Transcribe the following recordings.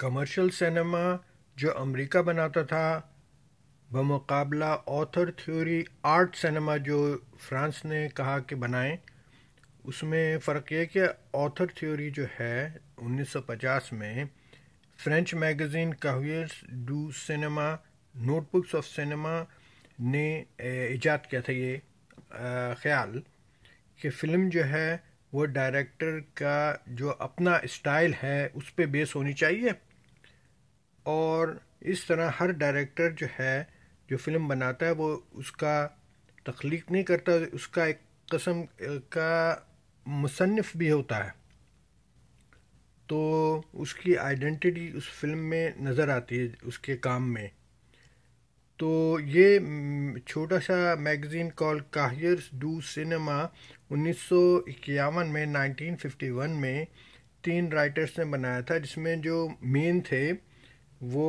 Commercial cinema जो America बनाता था बमुकाबला ऑथर थ्योरी आर्ट सिनेमा जो फ्रांस ने कहा कि बनाएं, उसमें फ़र्क यह कि ऑथर थ्योरी जो है 1950 में French magazine Cahiers du cinema notebooks of cinema ने इजाद किया था ये ख्याल कि फ़िल्म जो है वो डायरेक्टर का जो अपना स्टाइल है उस पे बेस होनी चाहिए और इस तरह हर डायरेक्टर जो है जो फ़िल्म बनाता है वो उसका तख्लीक नहीं करता, उसका एक किस्म का मुसन्निफ भी होता है तो उसकी आइडेंटिटी उस फिल्म में नज़र आती है उसके काम में। तो ये छोटा सा magazine call Cahiers du cinema 1951 में 1951 में 3 राइटर्स ने बनाया था जिसमें जो मेन थे वो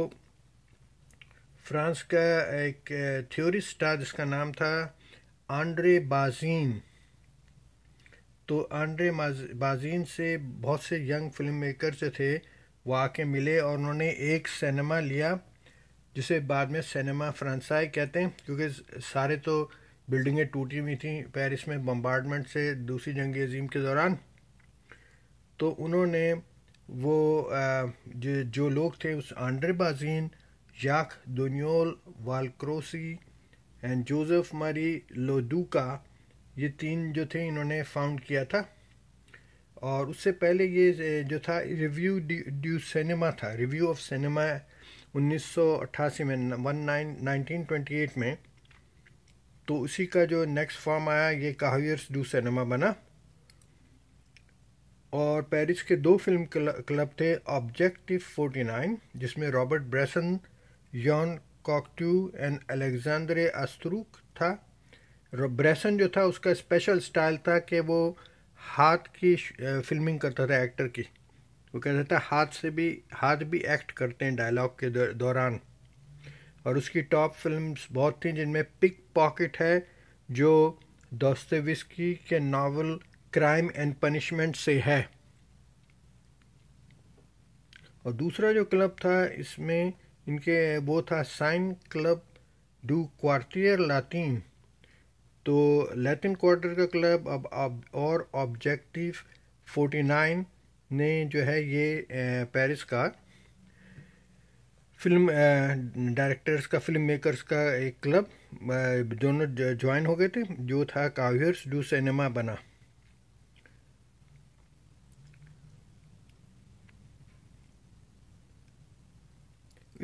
फ्रांस का एक थ्योरिस्ट था जिसका नाम था आंद्रे बाज़िन। तो आंद्रे बाज़िन से बहुत से यंग फिल्म मेकर जो थे वो आके मिले और उन्होंने एक सिनेमा लिया जिसे बाद में सिनेमा फ्रांसाई कहते हैं क्योंकि सारे तो बिल्डिंगें टूटी हुई थीं पेरिस में बम्बार्डमेंट से दूसरी जंग अज़ीम के दौरान। तो उन्होंने वो जो लोग थे उस आंद्रे बाज़िन, जाक दोनियोल वालक्रोसी एंड जोसेफ मारी लोदूका, ये 3 जो थे इन्होंने फाउंड किया था। और उससे पहले ये जो था रिव्यू ड्यू सिनेमा था, रिव्यू ऑफ सिनेमा 1988 में 1928 में। तो उसी का जो नेक्स्ट फॉर्म आया ये काहियर्स डू सिनेमा बना और पेरिस के 2 फिल्म क्लब थे, ऑब्जेक्टिव 49 जिसमें Robert Bresson, Jean Cocteau and Alexandre Astruc था। ब्रेसन जो था उसका स्पेशल स्टाइल था कि वो हाथ की फिल्मिंग करता था एक्टर की, वो कहता था हाथ भी एक्ट करते हैं डायलॉग के दौरान। और उसकी टॉप फिल्म्स बहुत थी जिनमें पिक पॉकेट है जो दोस्तोयेव्स्की के नावल क्राइम एंड पनिशमेंट से है। और दूसरा जो क्लब था इसमें इनके वो था cine club du quartier Latin. तो लैटिन क्वार्टर का क्लब अब और ऑब्जेक्टिव 49 ने जो है ये पेरिस का फिल्म डायरेक्टर्स का फिल्म मेकर्स का एक क्लब दोनों ज्वाइन हो गए थे जो था काहियर्स डू सिनेमा बना।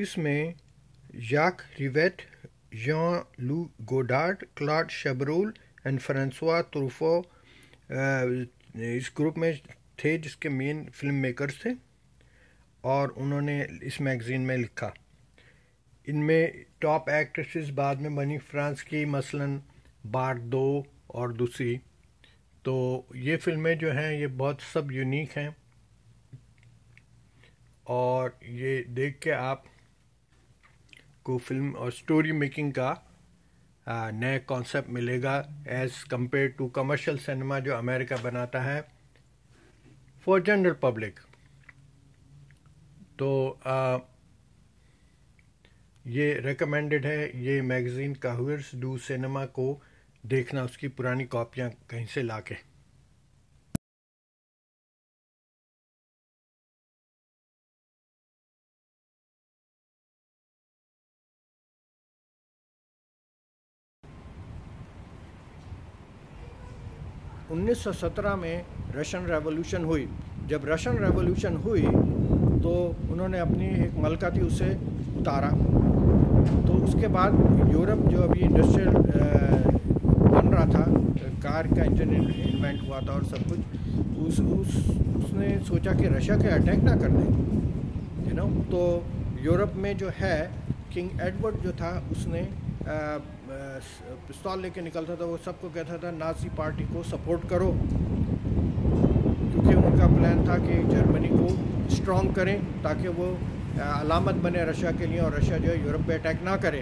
इसमें Jacques Rivette, Jean Luc Godard, Claude Chabrol and Francois Truffaut इस ग्रुप में थे जिसके मेन फिल्म मेकर्स थे और उन्होंने इस मैगज़ीन में लिखा। इनमें टॉप एक्ट्रेसेस बाद में बनी फ्रांस की मसलन बार्डो और दूसरी। तो ये फिल्में जो हैं ये बहुत सब यूनिक हैं और ये देख के आप को फिल्म और स्टोरी मेकिंग का नया कॉन्सेप्ट मिलेगा as compare to commercial cinema जो अमेरिका बनाता है फॉर जनरल पब्लिक। तो ये रिकमेंडेड है ये मैगज़ीन काहियर्स डू सिनेमा को देखना, उसकी पुरानी कॉपियाँ कहीं से लाके। उन्नीस में रशियन रेवोल्यूशन हुई। जब रशियन रेवोल्यूशन हुई तो उन्होंने अपनी एक मलका थी उसे उतारा। तो उसके बाद यूरोप जो अभी इंडस्ट्रियल बन रहा था, कार का इंजन इन्वेंट हुआ था और सब कुछ, उसने सोचा कि रशिया के अटैक ना कर दें तो यूरोप में जो है किंग एडवर्ड जो था उसने पिस्तौल लेके निकलता था, वो सबको कहता था नाजी पार्टी को सपोर्ट करो क्योंकि उनका प्लान था कि जर्मनी को स्ट्रॉन्ग करें ताकि वो अलामत बने रशिया के लिए और रशिया जो है यूरोप पे अटैक ना करे।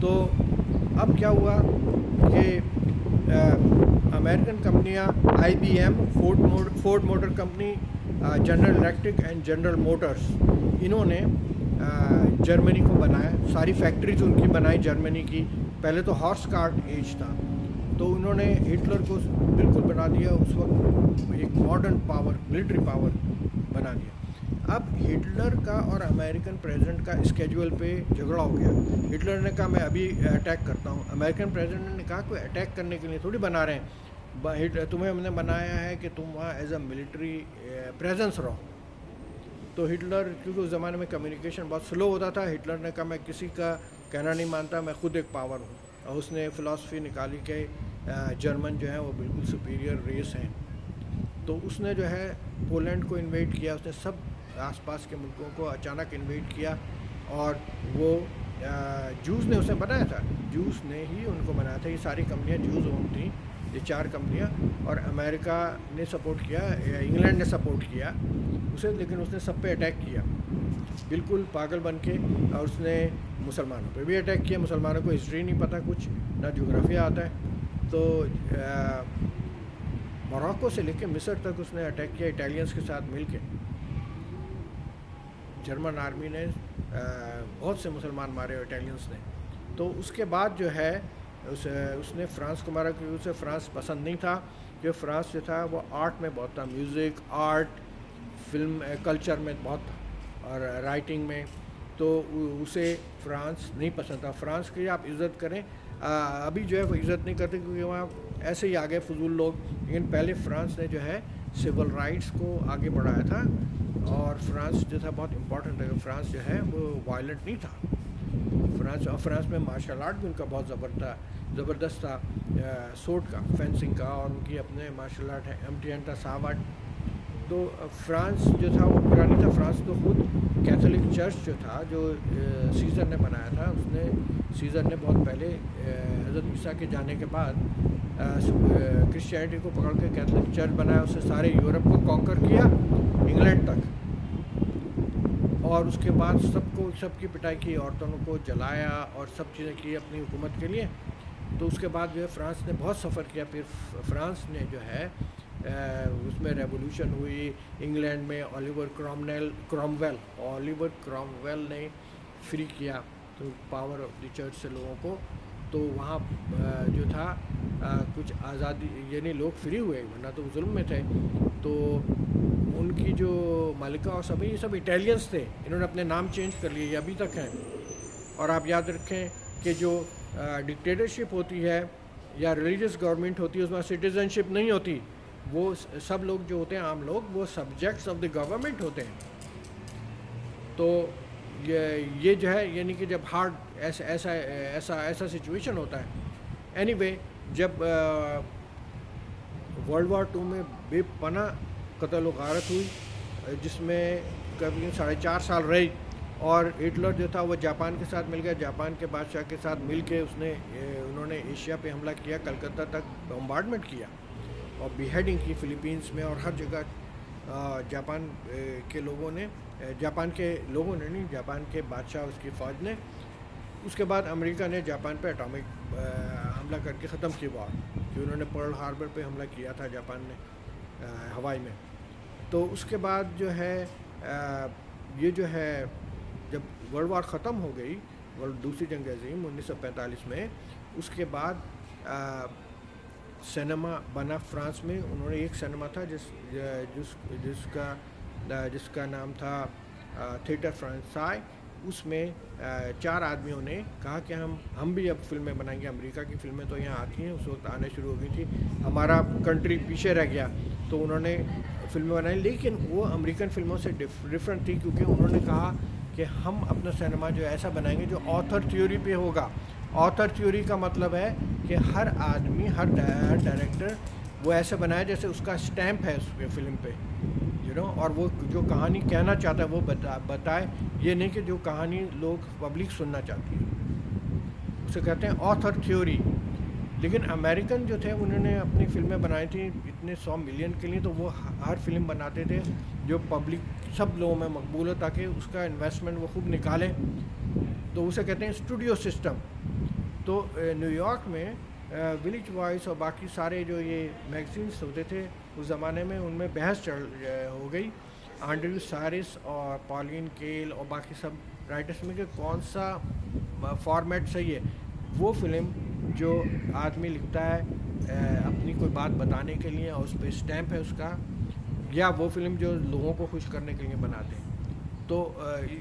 तो अब क्या हुआ कि अमेरिकन कंपनियां IBM, Ford motor company General Electric and General Motors, इन्होंने जर्मनी को बनाया, सारी फैक्ट्रीज उनकी बनाई जर्मनी की। पहले तो हॉर्स कार्ट एज था, तो उन्होंने हिटलर को बिल्कुल बना दिया उस वक्त एक मॉडर्न पावर, मिलिट्री पावर बना दिया। अब हिटलर का और अमेरिकन प्रेसिडेंट का स्केड्यूल पे झगड़ा हो गया। हिटलर ने कहा मैं अभी अटैक करता हूँ, अमेरिकन प्रेसिडेंट ने कहा कोई अटैक करने के लिए थोड़ी बना रहे हैं, तुम्हें हमने बनाया है कि तुम वहाँ एज अ मिलिट्री प्रेजेंस रहो। तो हिटलर, क्योंकि उस ज़माने में कम्युनिकेशन बहुत स्लो होता था, हिटलर ने कहा मैं किसी का कहना नहीं मानता, मैं खुद एक पावर हूँ। और उसने फ़िलासफ़ी निकाली कि जर्मन जो है वो बिल्कुल सुपीरियर रेस हैं। तो उसने जो है पोलैंड को इन्वेट किया, उसने सब आसपास के मुल्कों को अचानक इन्वेट किया, और वो जूस ने उसे बनाया था, जूस ने ही उनको बनाया था। ये सारी कंपनियाँ जूस ओन थी, ये चार कंपनियाँ, और अमेरिका ने सपोर्ट किया, इंग्लैंड ने सपोर्ट किया उसे, लेकिन उसने सब पे अटैक किया बिल्कुल पागल बन के। और उसने मुसलमानों पे भी अटैक किया, मुसलमानों को हिस्ट्री नहीं पता कुछ, ना ज्योग्राफी आता है। तो मोरक्को से लेके मिस्र तक उसने अटैक किया इटालियंस के साथ मिल के। जर्मन आर्मी ने बहुत से मुसलमान मारे इटालियंस ने। तो उसके बाद जो है उसने फ्रांस को मारा, क्योंकि उसे फ्रांस पसंद नहीं था, क्योंकि फ्रांस जो था वो आर्ट में बहुत था, म्यूज़िक, आर्ट, फिल्म कल्चर में बहुत था, और राइटिंग में। तो उसे फ्रांस नहीं पसंद था। फ्रांस की आप इज़्ज़त करें, अभी जो है वो इज़्ज़त नहीं करते, क्योंकि वहाँ ऐसे ही आ गए फजूल लोग, लेकिन पहले फ्रांस ने जो है सिविल राइट्स को आगे बढ़ाया था, और फ्रांस जो था बहुत इम्पॉर्टेंट था। फ्रांस जो है वो वायलेंट नहीं था, फ्रांस में मार्शल आर्ट भी उनका बहुत ज़बरदस्त था, सोट का, फेंसिंग का, और उनकी अपने मार्शल आर्ट है, एमटीएन था, सावाट। तो फ्रांस जो था वो बुरा नहीं था। फ्रांस तो खुद कैथोलिक चर्च जो था, जो सीज़र ने बनाया था, उसने, सीज़र ने बहुत पहले हज़रत ईसा के जाने के बाद क्रिश्चियनिटी को पकड़ के कैथोलिक चर्च बनाया, उससे सारे यूरोप को कॉन्कर किया इंग्लैंड तक, और उसके बाद सबको, सबकी पिटाई की, औरतों को जलाया और सब चीज़ें की अपनी हुकूमत के लिए। तो उसके बाद जो है फ्रांस ने बहुत सफ़र किया। फिर फ्रांस ने जो है उसमें रेवोल्यूशन हुई इंग्लैंड में, ओलिवर क्रॉमवेल ने फ्री किया तो पावर ऑफ द चर्च से लोगों को। तो वहाँ जो था कुछ आज़ादी, यानी लोग फ्री हुए, वरना तो जुल्म में थे। तो उनकी जो मालिका और सभी, ये सब इटालियंस थे, इन्होंने अपने नाम चेंज कर लिए, अभी तक हैं। और आप याद रखें कि जो डिक्टेटरशिप होती है या रिलीजियस गवर्नमेंट होती है, उसमें सिटीजनशिप नहीं होती, वो सब लोग जो होते हैं, आम लोग, वो सब्जेक्ट्स ऑफ द गवर्नमेंट होते हैं। तो ये जो है, यानी कि जब हार्ड ऐसा सिचुएशन होता है। एनीवे, जब वर्ल्ड वॉर 2 में बेपनाह कत्ल गारत हुई, जिसमें करीबन 4.5 साल रही, और हिटलर जो था वो जापान के साथ मिल गया। जापान के बादशाह के साथ मिल के उन्होंने एशिया पे हमला किया, कलकत्ता तक बॉम्बार्डमेंट किया और बीहेडिंग की फिलीपींस में, और हर जगह जापान के बादशाह, उसकी फ़ौज ने। उसके बाद अमेरिका ने जापान पे एटॉमिक हमला करके ख़त्म की वॉर, कि उन्होंने पर्ल हार्बर पे हमला किया था जापान ने हवाई में। तो उसके बाद जो है ये जो है, जब वर्ल्ड वॉर ख़त्म हो गई, दूसरी जंग अज़ीम 1945 में, उसके बाद सिनेमा बना फ्रांस में। उन्होंने एक सिनेमा था जिसका नाम था थिएटर फ्रांसाई। उसमें 4 आदमियों ने कहा कि हम भी अब फिल्में बनाएंगे। अमेरिका की फिल्में तो यहाँ आती हैं, उस वक्त आने शुरू हो गई थी, हमारा कंट्री पीछे रह गया। तो उन्होंने फिल्में बनाई, लेकिन वो अमेरिकन फिल्मों से डिफरेंट थी, क्योंकि उन्होंने कहा कि हम अपना सिनेमा जो ऐसा बनाएंगे जो ऑथर थ्योरी पे होगा। ऑथर थ्योरी का मतलब है कि हर आदमी, हर डायरेक्टर वो ऐसे बनाए जैसे उसका स्टैम्प है उस पर, फिल्म पे, यू नो, और वो जो कहानी कहना चाहता है वो बताए, ये नहीं कि जो कहानी लोग, पब्लिक सुनना चाहती है, उसे कहते हैं ऑथर थ्योरी। लेकिन अमेरिकन जो थे उन्होंने अपनी फिल्में बनाई थी इतने 100 मिलियन के लिए, तो वो हर फिल्म बनाते थे जो पब्लिक, सब लोगों में मकबूल हो, ताकि उसका इन्वेस्टमेंट वो खूब निकाले। तो उसे कहते हैं स्टूडियो सिस्टम। तो न्यूयॉर्क में विलेज वॉइस और बाकी सारे जो ये मैगजीन्स होते थे उस ज़माने में, उनमें बहस हो गई एंड्रयू सारिस और पॉलिन केल और बाकी सब राइटर्स में कि कौन सा फॉर्मेट सही है। वो फिल्म जो आदमी लिखता है अपनी कोई बात बताने के लिए और उस पर स्टैम्प है उसका, या वो फिल्म जो लोगों को खुश करने के लिए बनाते हैं। तो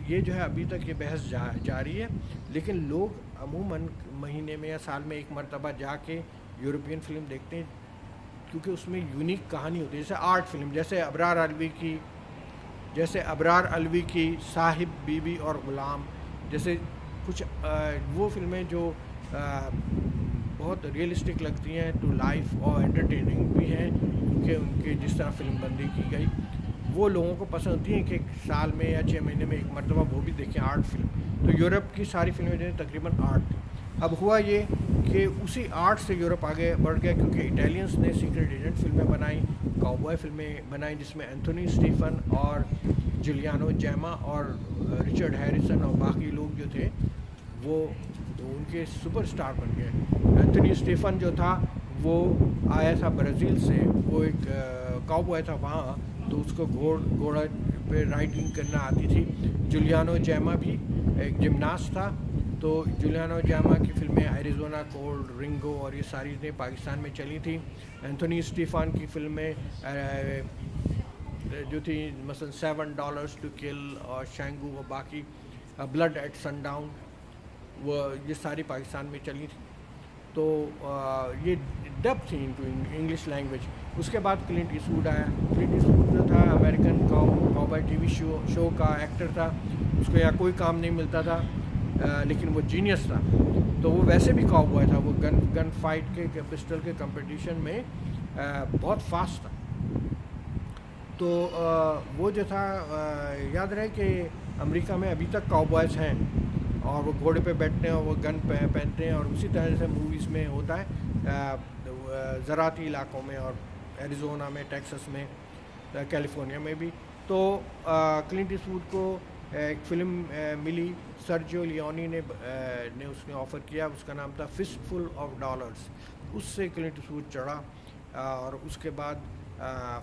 ये जो है अभी तक ये बहस जारी है, लेकिन लोग अमूमन महीने में या साल में एक मरतबा जाके यूरोपियन फिल्म देखते हैं क्योंकि उसमें यूनिक कहानी होती है। जैसे आर्ट फिल्म, जैसे अबरार अलवी की साहिब बीबी और गुलाम, जैसे कुछ वो फिल्में जो बहुत रियलिस्टिक लगती हैं टू लाइफ और एंटरटेनिंग भी हैं क्योंकि उनके जिस तरह फिल्मबंदी की गई वो लोगों को पसंद होती हैं कि एक साल में या 6 महीने में एक मरतबा वो भी देखें आर्ट फिल्म। तो यूरोप की सारी फिल्में जो है तकरीबन आर्ट थी। अब हुआ ये कि उसी आर्ट से यूरोप आगे बढ़ गया क्योंकि इटालियंस ने सीक्रेट एजेंट फिल्में बनाई, काउबॉय फिल्में बनाई जिसमें एंथोनी स्टीफन और जुलियानो जेमा और रिचर्ड हैरिसन और बाकी लोग जो थे वो उनके सुपरस्टार बन गए। एंथोनी स्टीफन जो था वो आया था ब्राज़ील से, वो एक काउबॉय था वहाँ, तो उसको घोड़ा पे राइडिंग करना आती थी। जुलियानो जेमा भी एक जिम्नास्ट था, तो जुलियानो जेमा की फिल्में एरिज़ोना कोल्ड, रिंगो और ये सारी चीज़ें पाकिस्तान में चली थी। एंथोनी स्टीफन की फिल्में जो थी मसलन $7 to Kill और शेंगू और बाकी ब्लड एट सनडाउन, वो ये सारी पाकिस्तान में चली थी। तो ये डब थी इनटू इंग्लिश लैंग्वेज। उसके बाद क्लिंट ईस्टवुड आया। क्लिंट ईस्टवुड जो था अमेरिकन काउबॉय टीवी शो का एक्टर था, उसको या कोई काम नहीं मिलता था लेकिन वो जीनियस था। तो वो वैसे भी काउबॉय था, वो गन फाइट के पिस्टल के कंपटीशन में बहुत फास्ट था। तो वो जो था याद रहे कि अमेरिका में अभी तक काउबॉयज़ हैं और वो घोड़े पे बैठते हैं और वो गन पहनते हैं और उसी तरह से मूवीज़ में होता है ज़राती इलाकों में और एरिज़ोना में, टेक्सास में, कैलिफोर्निया में भी। तो क्लिंट ईस्टवुड को एक फिल्म मिली, सर्जियो लियोनी ने उसने ऑफ़र किया, उसका नाम था $Fistful of Dollars। उससे क्लिंट ईस्टवुड चढ़ा और उसके बाद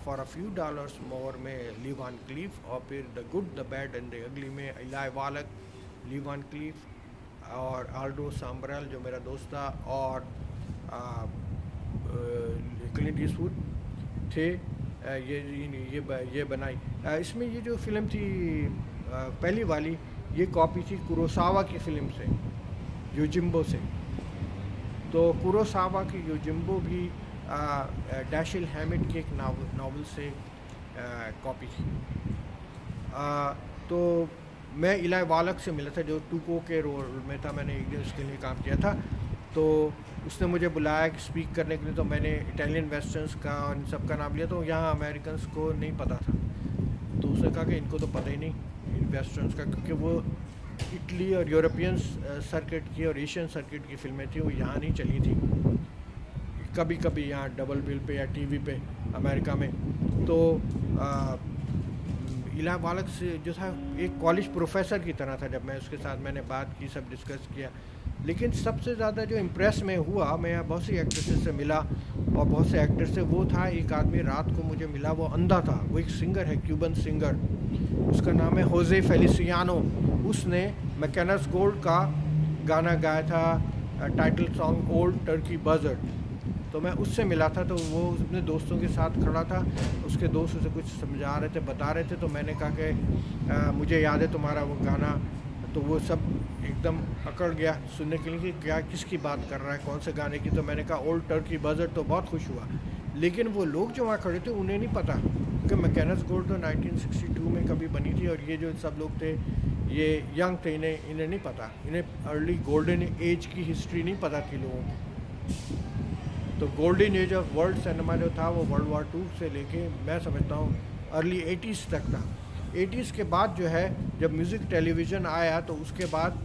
$For a Few Dollars More में ली वैन क्लीफ और फिर The Good, The Bad and The Ugly में Eli Wallach, Lee Van Cleef और आल्डो सांबरल जो मेरा दोस्त था और क्लिंट ईस्टवुड थे। ये बनाई। इसमें ये जो फिल्म थी पहली वाली, ये कॉपी थी कुरोसावा की फिल्म से, योजिम्बो से। तो कुरोसावा की योजिम्बो भी डैशिल हैमिट की एक नावल से कॉपी थी। तो मैं इलाई वालक से मिला था जो टूको के रोल में था, मैंने एक दिन उसके लिए काम किया था। तो उसने मुझे बुलाया कि स्पीक करने के लिए, तो मैंने इटालियन वेस्टर्न्स का और इन सब का नाम लिया। तो यहाँ अमेरिकन्स को नहीं पता था, तो उसने कहा कि इनको तो पता ही नहीं वेस्टर्न्स का, क्योंकि वो इटली और यूरोपियन सर्किट की और एशियन सर्किट की फिल्में थी, वो यहाँ नहीं चली थी, कभी कभी यहाँ डबल बिल पे या टीवी पे अमेरिका में। तो इला वालक से जो था एक कॉलेज प्रोफेसर की तरह था, जब मैं उसके साथ मैंने बात की, सब डिस्कस किया। लेकिन सबसे ज़्यादा जो इम्प्रेस में हुआ, मैं बहुत सी एक्ट्रेसेस से मिला और बहुत से एक्टर से, वो था एक आदमी रात को मुझे मिला, वो अंधा था, वो एक सिंगर है, क्यूबन सिंगर, उसका नाम है होजे फेलिसियानो। उसने मैकेनस गोल्ड का गाना गाया था, title song old turkey buzzard. तो मैं उससे मिला था, तो वो अपने दोस्तों के साथ खड़ा था, उसके दोस्त उसे कुछ समझा रहे थे, बता रहे थे। तो मैंने कहा कि मुझे याद है तुम्हारा वो गाना। तो वो सब एकदम अकड़ गया सुनने के लिए कि क्या किसकी बात कर रहा है, कौन से गाने की। तो मैंने कहा ओल्ड टर्की बजट, तो बहुत खुश हुआ। लेकिन वो लोग जो वहाँ खड़े थे उन्हें नहीं पता कि मैकेनस गोल्ड तो 1962 में कभी बनी थी और ये जो सब लोग थे ये यंग थे, इन्हें नहीं पता, इन्हें अर्ली गोल्डन एज की हिस्ट्री नहीं पता थी लोगों को। तो golden age of world cinema जो था वो World War II से लेके मैं समझता हूँ अर्ली 80s तक था। 80s के बाद जो है जब म्यूज़िक टेलीविज़न आया तो उसके बाद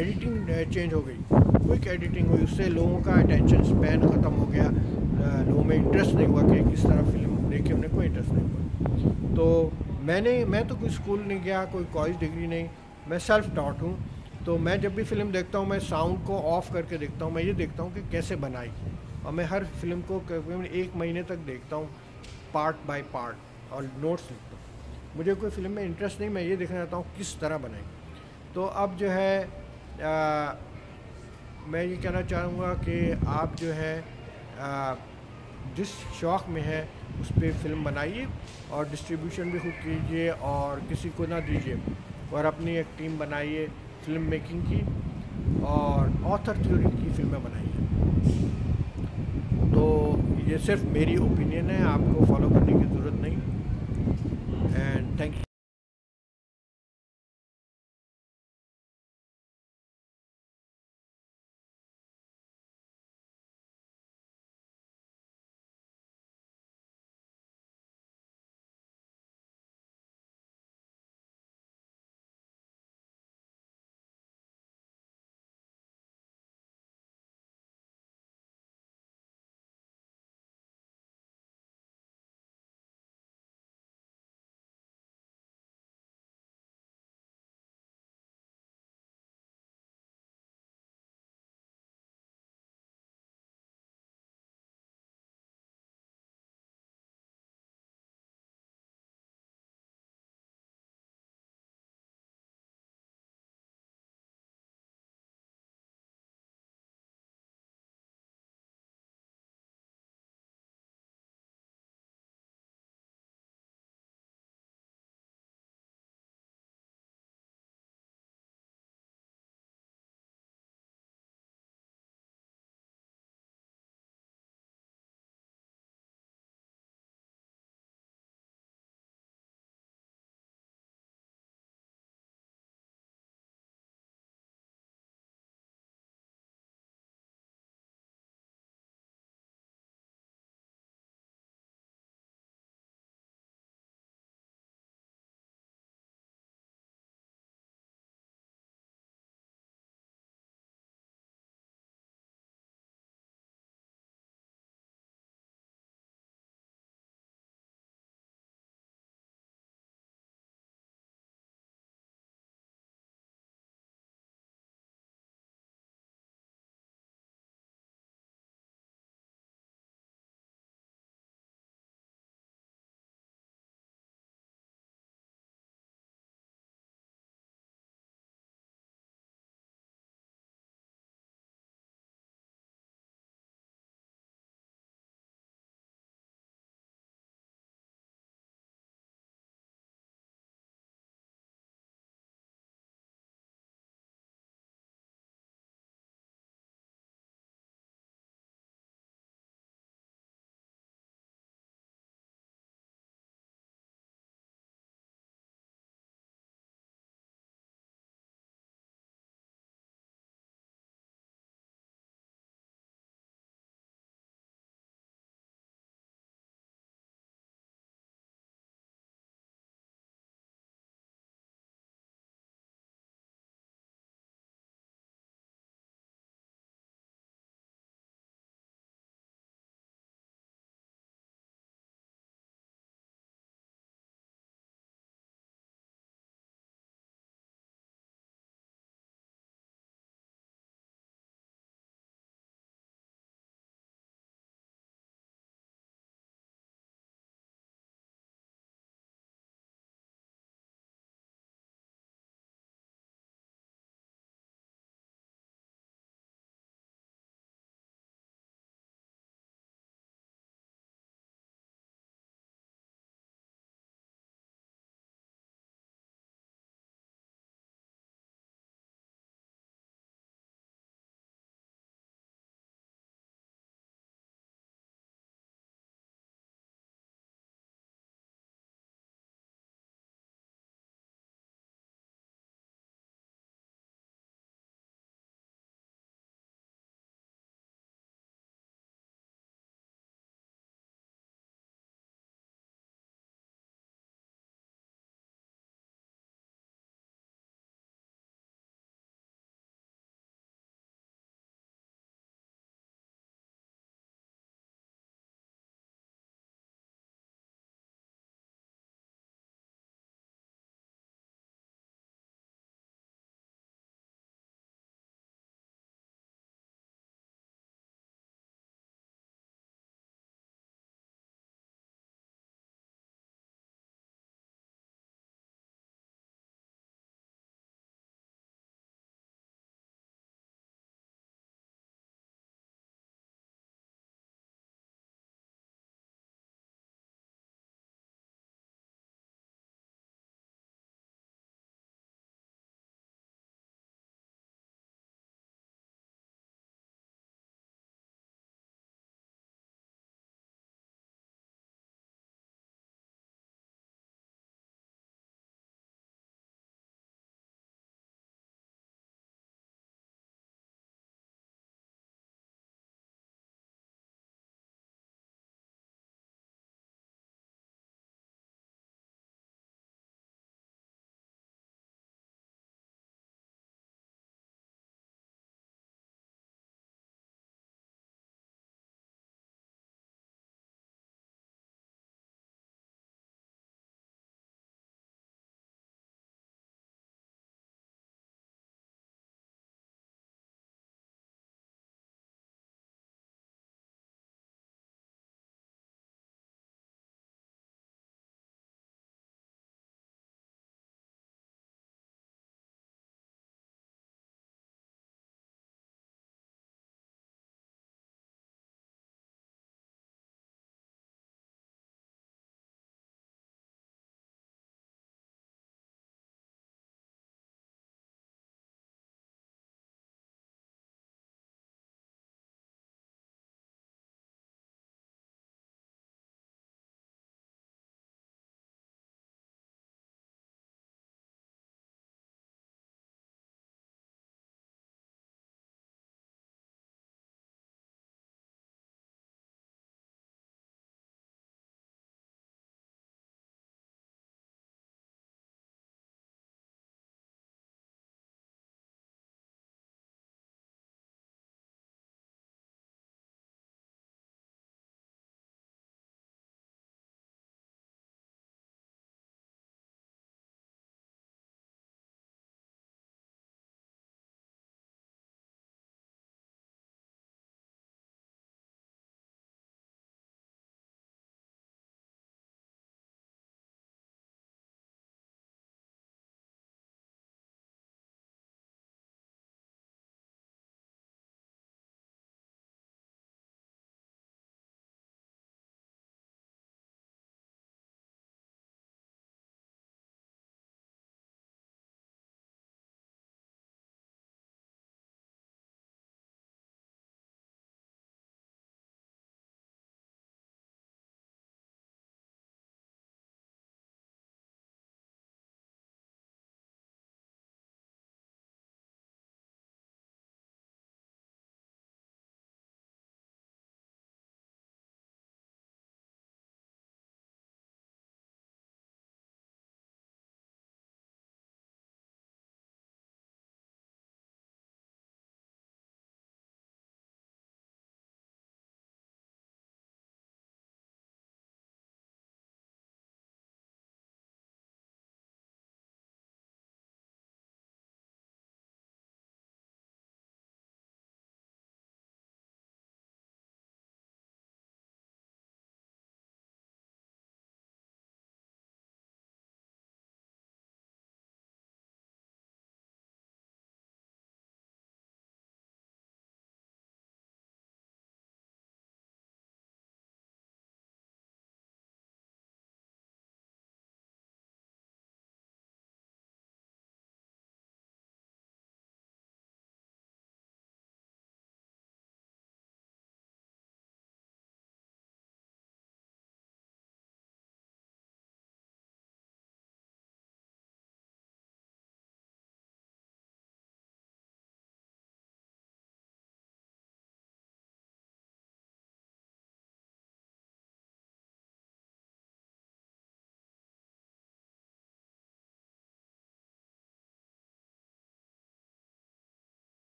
एडिटिंग चेंज हो गई, क्विक एडिटिंग हुई, उससे लोगों का अटेंशन स्पैन ख़त्म हो गया, लोगों में इंटरेस्ट नहीं हुआ कि किस तरह फिल्म देखे, उन्हें कोई इंटरेस्ट नहीं हुआ। तो मैं तो कोई स्कूल नहीं गया, कोई कॉलेज डिग्री नहीं, मैं सेल्फ टॉट हूँ। तो मैं जब भी फिल्म देखता हूँ मैं साउंड को ऑफ करके देखता हूँ, मैं ये देखता हूँ कि कैसे बनाई, और मैं हर फिल्म को 1 महीने तक देखता हूँ पार्ट बाय पार्ट और नोट्स लिखता हूँ। मुझे कोई फिल्म में इंटरेस्ट नहीं, मैं ये देखना चाहता हूँ किस तरह बनाएं। तो अब जो है मैं ये कहना चाहूँगा कि आप जो है जिस शौक़ में है उस पर फिल्म बनाइए और डिस्ट्रीब्यूशन भी खुद कीजिए और किसी को ना दीजिए, और अपनी एक टीम बनाइए फिल्म मेकिंग की और ऑथर थ्योरी की फिल्में बनाइए। तो ये सिर्फ मेरी ओपिनियन है, आपको फॉलो करने की ज़रूरत नहीं। And thank you.